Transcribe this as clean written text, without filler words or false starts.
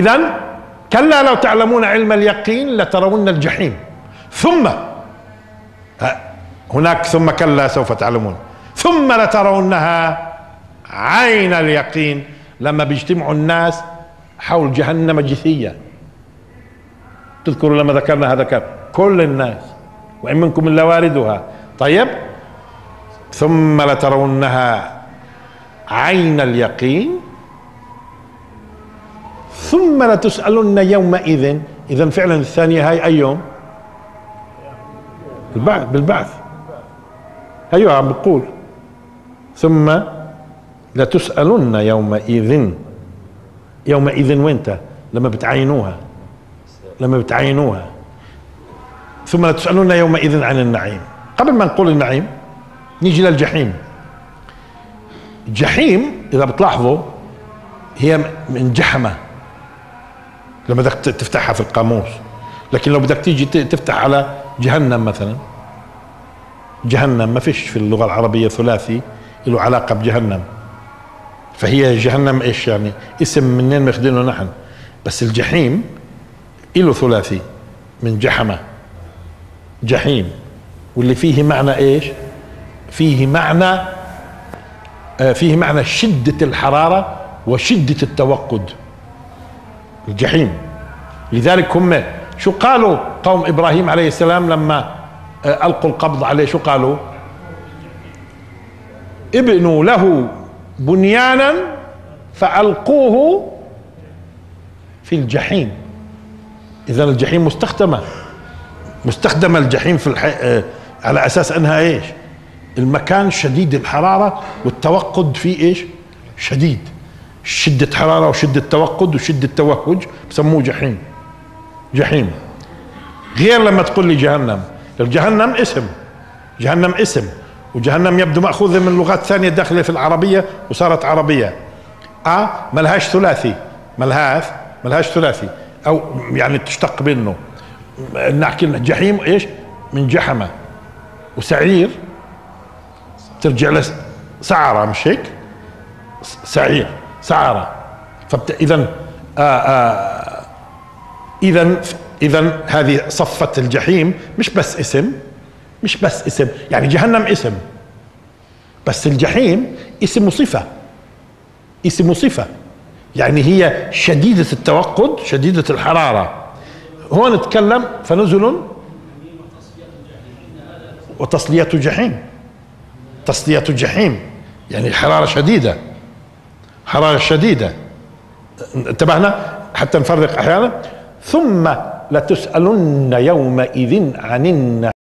إذن كلا لو تعلمون علم اليقين لترون الجحيم. ثم هناك ثم كلا سوف تعلمون ثم لترونها عين اليقين. لما بيجتمعوا الناس حول جهنم جثيا، تذكروا لما ذكرنا هذا كان كل الناس وإن منكم إلا واردها. طيب ثم لترونها عين اليقين ثم لتسألن يومئذ. إذا فعلا الثانية هاي أي يوم؟ بالبعث. أيوة عم بقول ثم لتسألن يومئذ. يومئذ وانت لما بتعينوها ثم لتسألن يومئذ عن النعيم. قبل ما نقول النعيم نيجي للجحيم. الجحيم إذا بتلاحظوا هي منجحمة لما بدك تفتحها في القاموس، لكن لو بدك تيجي تفتح على جهنم مثلا، جهنم ما فيش في اللغة العربية ثلاثي له علاقة بجهنم، فهي جهنم ايش يعني؟ اسم منين ماخذينه نحن، بس الجحيم له ثلاثي من جحمة جحيم، واللي فيه معنى ايش؟ فيه معنى شدة الحرارة وشدة التوقد، الجحيم. لذلك هم شو قالوا قوم إبراهيم عليه السلام لما ألقوا القبض عليه؟ شو قالوا؟ ابنوا له بنيانا فألقوه في الجحيم. إذا الجحيم مستخدمة الجحيم في على أساس أنها إيش؟ المكان شديد الحرارة والتوقد فيه إيش؟ شديد، شدة حرارة وشدة توقد وشدة توهج، بسموه جحيم. غير لما تقول لي جهنم، الجهنم اسم، وجهنم يبدو مأخوذة من لغات ثانية داخلة في العربية وصارت عربية. ملهاش ثلاثي، ملهاش ثلاثي أو يعني تشتق منه. نحكي جحيم إيش؟ من جحمة، وسعير ترجع لسعرة، مش هيك؟ سعير سعارة. إذا هذه صفة الجحيم مش بس اسم، يعني جهنم اسم، بس الجحيم اسم وصفة، يعني هي شديدة التوقد شديدة الحرارة. هون نتكلم فنزل وتصلية جحيم، يعني حرارة شديدة. انتبهنا حتى نفرق أحيانا. ثم لتسألن يومئذ عن النعيم.